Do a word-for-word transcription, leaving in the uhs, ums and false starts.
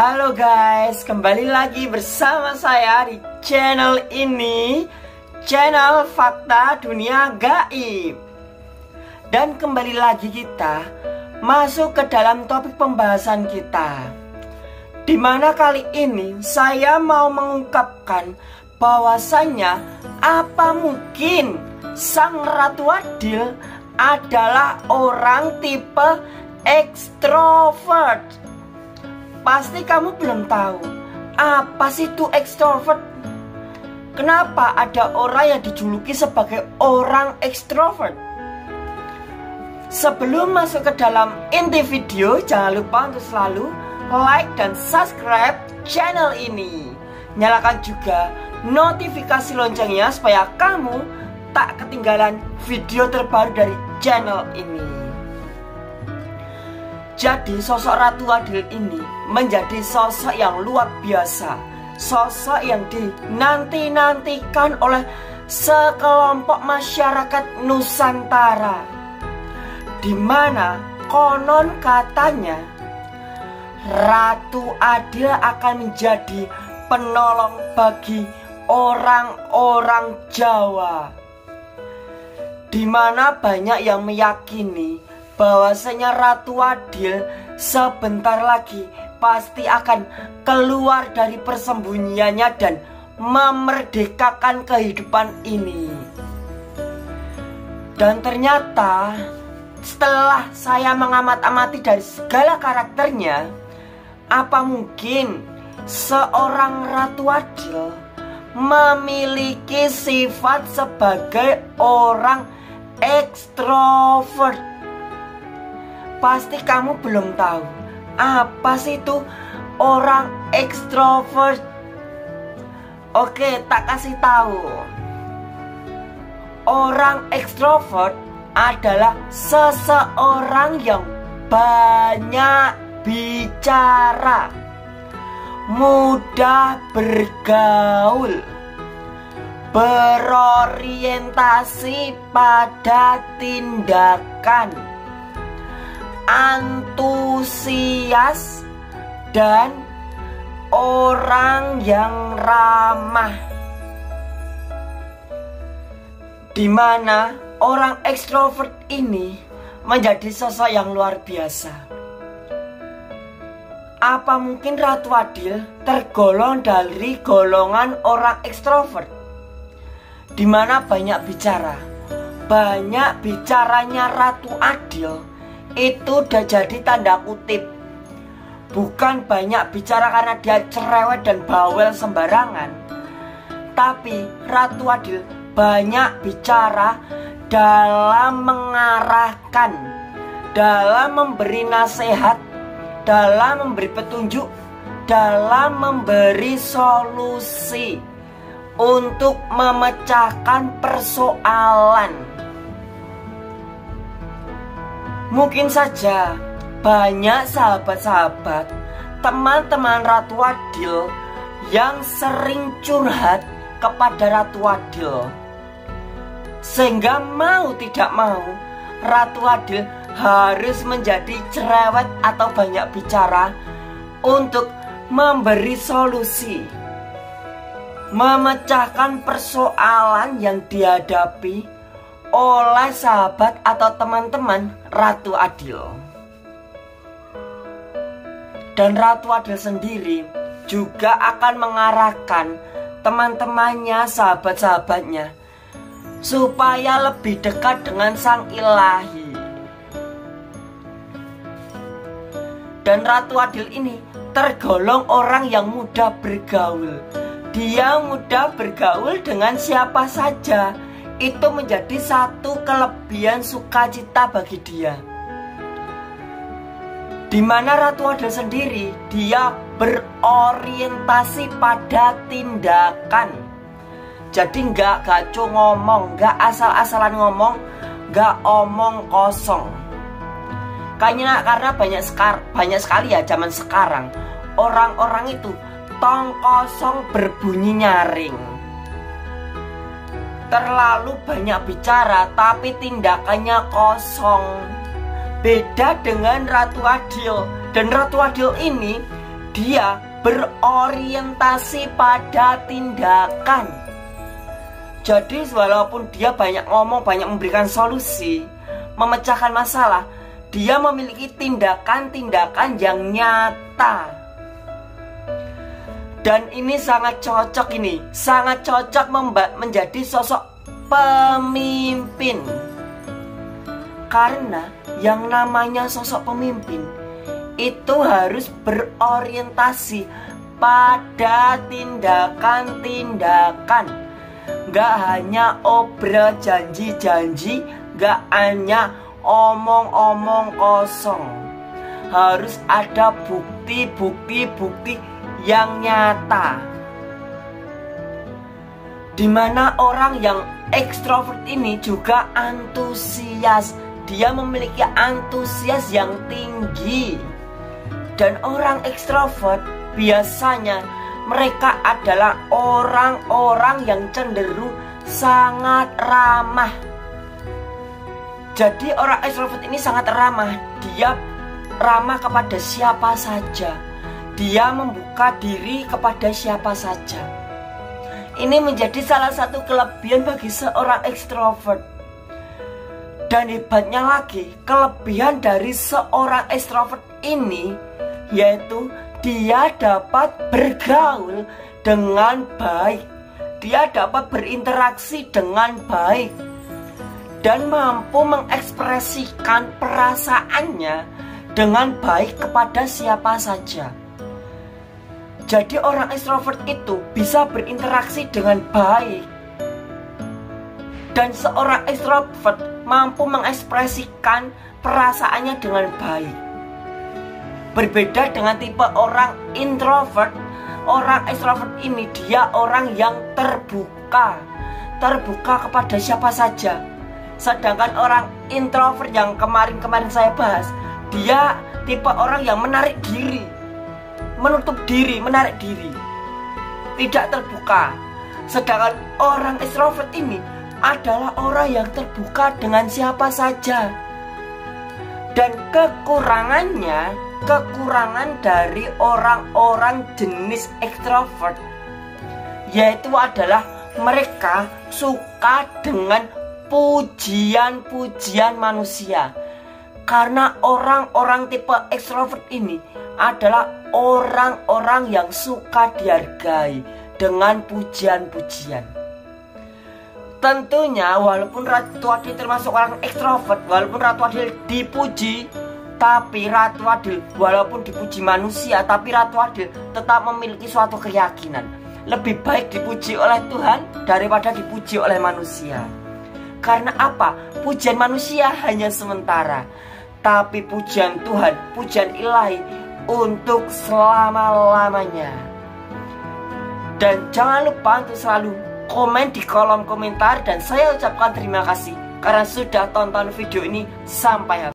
Halo guys, kembali lagi bersama saya di channel ini, channel Fakta Dunia Gaib. Dan kembali lagi kita masuk ke dalam topik pembahasan kita, dimana kali ini saya mau mengungkapkan bahwasannya apa mungkin sang Ratu Adil adalah orang tipe ekstrovert. Pasti kamu belum tahu apa sih itu ekstrovert. Kenapa ada orang yang dijuluki sebagai orang ekstrovert? Sebelum masuk ke dalam inti video, jangan lupa untuk selalu like dan subscribe channel ini. Nyalakan juga notifikasi loncengnya supaya kamu tak ketinggalan video terbaru dari channel ini. Jadi sosok Ratu Adil ini menjadi sosok yang luar biasa, sosok yang dinanti-nantikan oleh sekelompok masyarakat Nusantara, dimana konon katanya Ratu Adil akan menjadi penolong bagi orang-orang Jawa, dimana banyak yang meyakini bahwasanya Ratu Adil sebentar lagi pasti akan keluar dari persembunyiannya dan memerdekakan kehidupan ini. Dan ternyata setelah saya mengamat-amati dari segala karakternya, apa mungkin seorang Ratu Adil memiliki sifat sebagai orang ekstrovert? Pasti kamu belum tahu apa sih itu orang ekstrovert. Oke, tak kasih tahu. Orang ekstrovert adalah seseorang yang banyak bicara, mudah bergaul, berorientasi pada tindakan, antusias, dan orang yang ramah. Dimana orang ekstrovert ini menjadi sosok yang luar biasa. Apa mungkin Ratu Adil tergolong dari golongan orang ekstrovert, dimana banyak bicara? Banyak bicaranya Ratu Adil itu udah jadi tanda kutip. Bukan banyak bicara karena dia cerewet dan bawel sembarangan, tapi Ratu Adil banyak bicara dalam mengarahkan, dalam memberi nasihat, dalam memberi petunjuk, dalam memberi solusi untuk memecahkan persoalan. Mungkin saja banyak sahabat-sahabat, teman-teman Ratu Adil yang sering curhat kepada Ratu Adil, sehingga mau tidak mau Ratu Adil harus menjadi cerewet atau banyak bicara untuk memberi solusi, memecahkan persoalan yang dihadapi oleh sahabat atau teman-teman Ratu Adil. Dan Ratu Adil sendiri juga akan mengarahkan teman-temannya, sahabat-sahabatnya, supaya lebih dekat dengan Sang Ilahi. Dan Ratu Adil ini tergolong orang yang mudah bergaul. Dia mudah bergaul dengan siapa saja. Itu menjadi satu kelebihan sukacita bagi dia, dimana Ratu Adil sendiri dia berorientasi pada tindakan. Jadi nggak gaco ngomong, nggak asal-asalan ngomong, nggak omong kosong. Karena karena banyak sekar, banyak sekali ya zaman sekarang orang-orang itu tong kosong berbunyi nyaring. Terlalu banyak bicara tapi tindakannya kosong. Beda dengan Ratu Adil. Dan Ratu Adil ini dia berorientasi pada tindakan. Jadi walaupun dia banyak ngomong, banyak memberikan solusi, memecahkan masalah, dia memiliki tindakan-tindakan yang nyata. Dan ini sangat cocok ini, sangat cocok menjadi sosok pemimpin. Karena yang namanya sosok pemimpin itu harus berorientasi pada tindakan-tindakan. Gak hanya obrol janji-janji, gak hanya omong-omong kosong. Harus ada bukti-bukti-bukti yang nyata. Dimana orang yang ekstrovert ini juga antusias. Dia memiliki antusias yang tinggi. Dan orang ekstrovert biasanya mereka adalah orang-orang yang cenderung sangat ramah. Jadi orang ekstrovert ini sangat ramah. Dia ramah kepada siapa saja, dia membuka diri kepada siapa saja. Ini menjadi salah satu kelebihan bagi seorang ekstrovert. Dan hebatnya lagi, kelebihan dari seorang ekstrovert ini yaitu dia dapat bergaul dengan baik. Dia dapat berinteraksi dengan baik dan mampu mengekspresikan perasaannya dengan baik kepada siapa saja. Jadi orang ekstrovert itu bisa berinteraksi dengan baik. Dan seorang ekstrovert mampu mengekspresikan perasaannya dengan baik. Berbeda dengan tipe orang introvert, orang ekstrovert ini dia orang yang terbuka. Terbuka kepada siapa saja. Sedangkan orang introvert yang kemarin-kemarin saya bahas, dia tipe orang yang menarik diri, menutup diri, menarik diri, tidak terbuka. Sedangkan orang ekstrovert ini adalah orang yang terbuka dengan siapa saja. Dan kekurangannya, kekurangan dari orang-orang jenis ekstrovert yaitu adalah mereka suka dengan pujian-pujian manusia. Karena orang-orang tipe ekstrovert ini adalah orang-orang yang suka dihargai dengan pujian-pujian. Tentunya walaupun Ratu Adil termasuk orang ekstrovert, walaupun Ratu Adil dipuji, tapi Ratu Adil walaupun dipuji manusia, tapi Ratu Adil tetap memiliki suatu keyakinan. Lebih baik dipuji oleh Tuhan daripada dipuji oleh manusia. Karena apa? Pujian manusia hanya sementara, tapi pujian Tuhan, pujian ilahi untuk selama-lamanya. Dan jangan lupa untuk selalu komen di kolom komentar. Dan saya ucapkan terima kasih karena sudah tonton video ini sampai habis.